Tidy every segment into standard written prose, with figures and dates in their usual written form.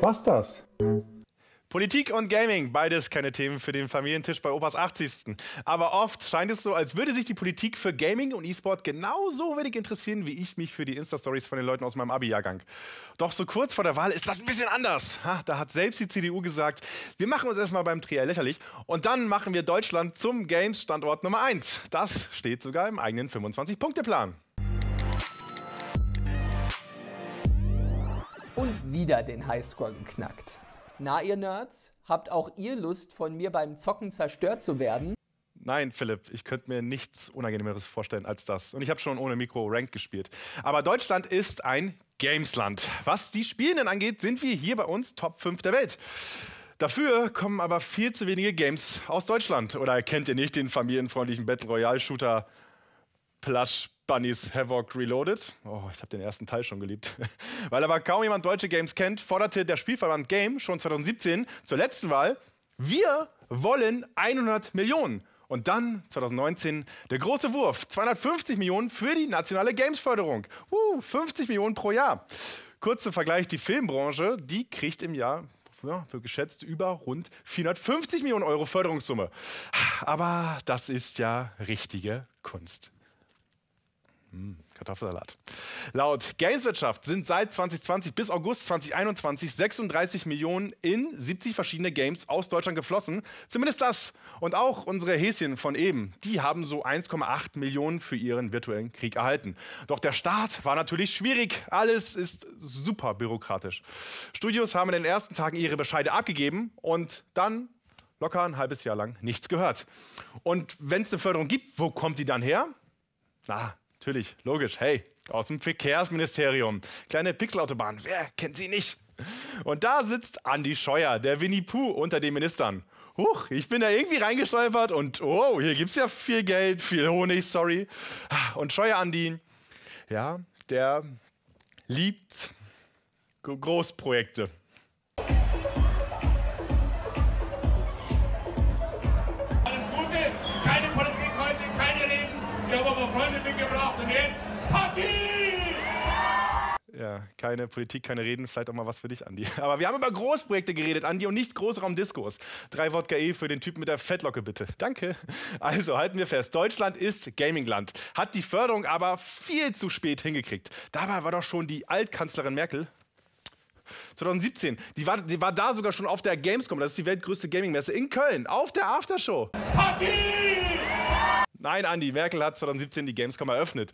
Was ist das? Politik und Gaming, beides keine Themen für den Familientisch bei Opas 80. Aber oft scheint es so, als würde sich die Politik für Gaming und E-Sport genauso wenig interessieren, wie ich mich für die Insta-Stories von den Leuten aus meinem Abi-Jahrgang. Doch so kurz vor der Wahl ist das ein bisschen anders. Da hat selbst die CDU gesagt, wir machen uns erstmal beim Triell lächerlich und dann machen wir Deutschland zum Games-Standort Nummer 1. Das steht sogar im eigenen 25-Punkte-Plan. Und wieder den Highscore geknackt. Na, ihr Nerds? Habt auch ihr Lust, von mir beim Zocken zerstört zu werden? Nein, Philipp, ich könnte mir nichts Unangenehmeres vorstellen als das. Und ich habe schon ohne Mikro Rank gespielt. Aber Deutschland ist ein Gamesland. Was die Spielenden angeht, sind wir hier bei uns Top 5 der Welt. Dafür kommen aber viel zu wenige Games aus Deutschland. Oder kennt ihr nicht den familienfreundlichen Battle Royale-Shooter Plush-Plush? Havoc Reloaded. Oh, ich habe den ersten Teil schon geliebt. Weil aber kaum jemand deutsche Games kennt, forderte der Spielverband Game schon 2017 zur letzten Wahl, wir wollen 100 Millionen. Und dann 2019 der große Wurf, 250 Millionen für die nationale Gamesförderung. 50 Millionen pro Jahr. Kurz zum Vergleich, die Filmbranche, die kriegt im Jahr für geschätzt über rund 450 Millionen Euro Förderungssumme. Aber das ist ja richtige Kunst. Kartoffelsalat. Laut Gameswirtschaft sind seit 2020 bis August 2021 36 Millionen in 70 verschiedene Games aus Deutschland geflossen. Zumindest das. Und auch unsere Häschen von eben, die haben so 1,8 Millionen für ihren virtuellen Krieg erhalten. Doch der Start war natürlich schwierig. Alles ist super bürokratisch. Studios haben in den ersten Tagen ihre Bescheide abgegeben und dann locker ein halbes Jahr lang nichts gehört. Und wenn es eine Förderung gibt, wo kommt die dann her? Natürlich, logisch, hey, aus dem Verkehrsministerium. Kleine Pixelautobahn, wer kennt sie nicht? Und da sitzt Andi Scheuer, der Winnie Pooh unter den Ministern. Huch, ich bin da irgendwie reingestolpert und oh, hier gibt's ja viel Geld, viel Honig, sorry. Und Scheuer Andi, ja, der liebt Großprojekte. Ja, keine Politik, keine Reden, vielleicht auch mal was für dich, Andi. Aber wir haben über Großprojekte geredet, Andi, und nicht Großraumdiskos. 3 Wodka E für den Typen mit der Fettlocke, bitte. Danke. Also, halten wir fest, Deutschland ist Gamingland, hat die Förderung aber viel zu spät hingekriegt. Dabei war doch schon die Altkanzlerin Merkel 2017, die war da sogar schon auf der Gamescom, das ist die weltgrößte Gaming-Messe in Köln, auf der Aftershow. Party! Nein, Andi, Merkel hat 2017 die Gamescom eröffnet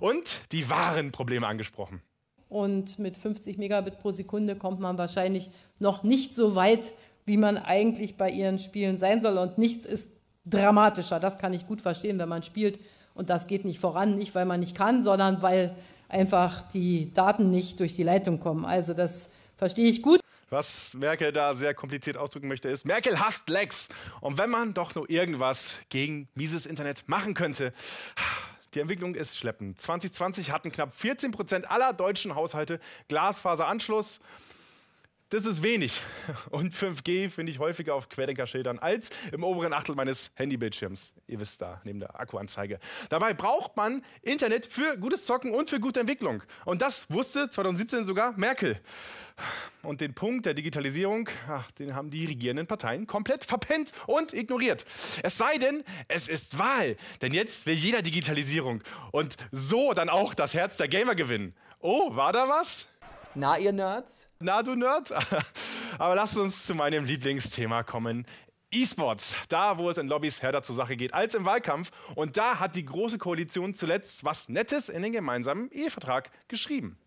und die wahren Probleme angesprochen. Und mit 50 Megabit pro Sekunde kommt man wahrscheinlich noch nicht so weit, wie man eigentlich bei ihren Spielen sein soll. Und nichts ist dramatischer. Das kann ich gut verstehen, wenn man spielt. Und das geht nicht voran. Nicht, weil man nicht kann, sondern weil einfach die Daten nicht durch die Leitung kommen. Also das verstehe ich gut. Was Merkel da sehr kompliziert ausdrücken möchte, ist, Merkel hasst Lags. Und wenn man doch nur irgendwas gegen mieses Internet machen könnte. Die Entwicklung ist schleppend. 2020 hatten knapp 14% aller deutschen Haushalte Glasfaseranschluss. Das ist wenig. Und 5G finde ich häufiger auf Querdenkerschildern als im oberen Achtel meines Handybildschirms. Ihr wisst da, neben der Akkuanzeige. Dabei braucht man Internet für gutes Zocken und für gute Entwicklung. Und das wusste 2017 sogar Merkel. Und den Punkt der Digitalisierung, den haben die regierenden Parteien komplett verpennt und ignoriert. Es sei denn, es ist Wahl. Denn jetzt will jeder Digitalisierung. Und so dann auch das Herz der Gamer gewinnen. Oh, war da was? Na, ihr Nerds? Na, du Nerd? Aber lasst uns zu meinem Lieblingsthema kommen. E-Sports, da wo es in Lobbys härter zur Sache geht als im Wahlkampf. Und da hat die Große Koalition zuletzt was Nettes in den gemeinsamen Ehevertrag geschrieben.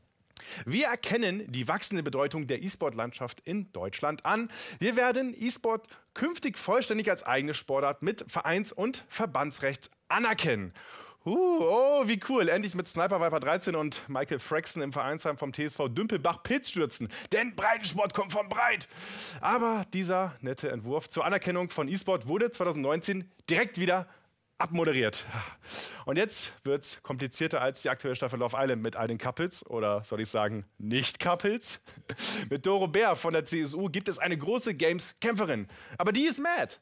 Wir erkennen die wachsende Bedeutung der E-Sport-Landschaft in Deutschland an. Wir werden E-Sport künftig vollständig als eigene Sportart mit Vereins- und Verbandsrecht anerkennen. Oh, wie cool. Endlich mit Sniper Viper 13 und Michael Frexton im Vereinsheim vom TSV Dümpelbach Pilz stürzen. Denn Breitensport kommt von breit. Aber dieser nette Entwurf zur Anerkennung von E-Sport wurde 2019 direkt wieder abmoderiert. Und jetzt wird's komplizierter als die aktuelle Staffel Love Island mit all den Couples, oder soll ich sagen, Nicht-Couples. Mit Doro Bär von der CSU gibt es eine große Games-Kämpferin. Aber die ist mad.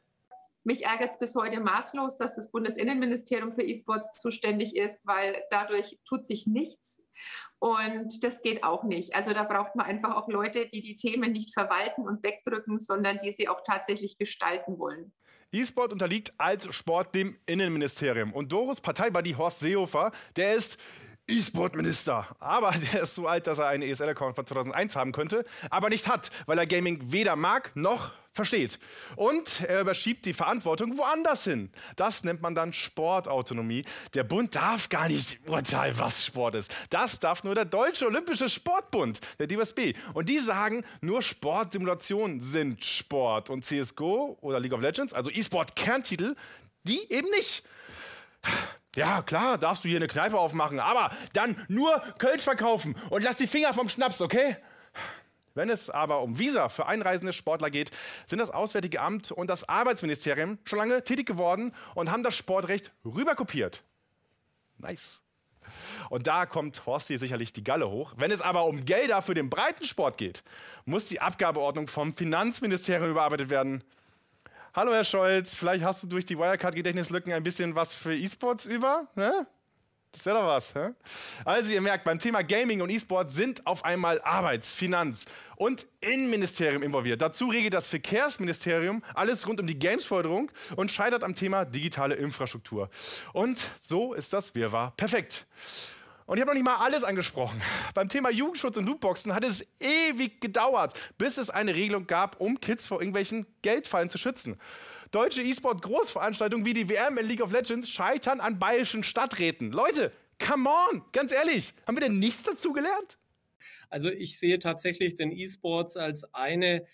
Mich ärgert es bis heute maßlos, dass das Bundesinnenministerium für E-Sports zuständig ist, weil dadurch tut sich nichts und das geht auch nicht. Also da braucht man einfach auch Leute, die die Themen nicht verwalten und wegdrücken, sondern die sie auch tatsächlich gestalten wollen. E-Sport unterliegt als Sport dem Innenministerium und Doros Parteibuddy Horst Seehofer, der ist E-Sport-Minister. Aber der ist so alt, dass er einen ESL-Account von 2001 haben könnte, aber nicht hat, weil er Gaming weder mag noch versteht. Und er überschiebt die Verantwortung woanders hin. Das nennt man dann Sportautonomie. Der Bund darf gar nicht urteilen, was Sport ist. Das darf nur der Deutsche Olympische Sportbund, der DOSB. Und die sagen, nur Sportsimulationen sind Sport. Und CSGO oder League of Legends, also E-Sport-Kerntitel, die eben nicht. Ja, klar, darfst du hier eine Kneipe aufmachen, aber dann nur Kölsch verkaufen und lass die Finger vom Schnaps, okay? Wenn es aber um Visa für einreisende Sportler geht, sind das Auswärtige Amt und das Arbeitsministerium schon lange tätig geworden und haben das Sportrecht rüberkopiert. Nice. Und da kommt Horsti sicherlich die Galle hoch. Wenn es aber um Gelder für den Breitensport geht, muss die Abgabeordnung vom Finanzministerium überarbeitet werden. Hallo Herr Scholz, vielleicht hast du durch die Wirecard-Gedächtnislücken ein bisschen was für E-Sports über, ne? Das wäre doch was, ne? Also ihr merkt, beim Thema Gaming und E-Sports sind auf einmal Arbeits-, Finanz- und Innenministerium involviert. Dazu regelt das Verkehrsministerium alles rund um die Gamesförderung und scheitert am Thema digitale Infrastruktur. Und so ist das Wirrwarr perfekt. Und ich habe noch nicht mal alles angesprochen. Beim Thema Jugendschutz und Lootboxen hat es ewig gedauert, bis es eine Regelung gab, um Kids vor irgendwelchen Geldfallen zu schützen. Deutsche E-Sport-Großveranstaltungen wie die WM in League of Legends scheitern an bayerischen Stadträten. Leute, come on, ganz ehrlich, haben wir denn nichts dazu gelernt? Also ich sehe tatsächlich den E-Sports als eine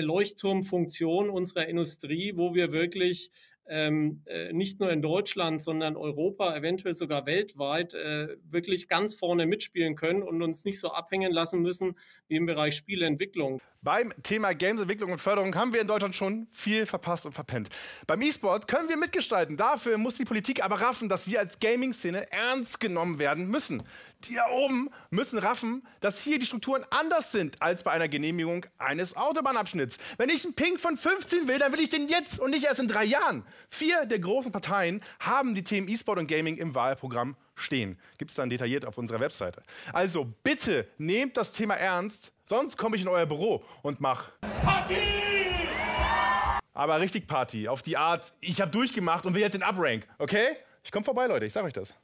Leuchtturmfunktion unserer Industrie, wo wir wirklich nicht nur in Deutschland, sondern Europa, eventuell sogar weltweit wirklich ganz vorne mitspielen können und uns nicht so abhängen lassen müssen wie im Bereich Spieleentwicklung. Beim Thema Gamesentwicklung und Förderung haben wir in Deutschland schon viel verpasst und verpennt. Beim E-Sport können wir mitgestalten. Dafür muss die Politik aber raffen, dass wir als Gaming-Szene ernst genommen werden müssen. Die da oben müssen raffen, dass hier die Strukturen anders sind als bei einer Genehmigung eines Autobahnabschnitts. Wenn ich einen Ping von 15 will, dann will ich den jetzt und nicht erst in 3 Jahren. 4 der großen Parteien haben die Themen E-Sport und Gaming im Wahlprogramm stehen. Gibt es dann detailliert auf unserer Webseite. Also bitte nehmt das Thema ernst, sonst komme ich in euer Büro und mach Party! Aber richtig Party, auf die Art, ich habe durchgemacht und will jetzt den Uprank, okay? Ich komme vorbei, Leute, ich sage euch das.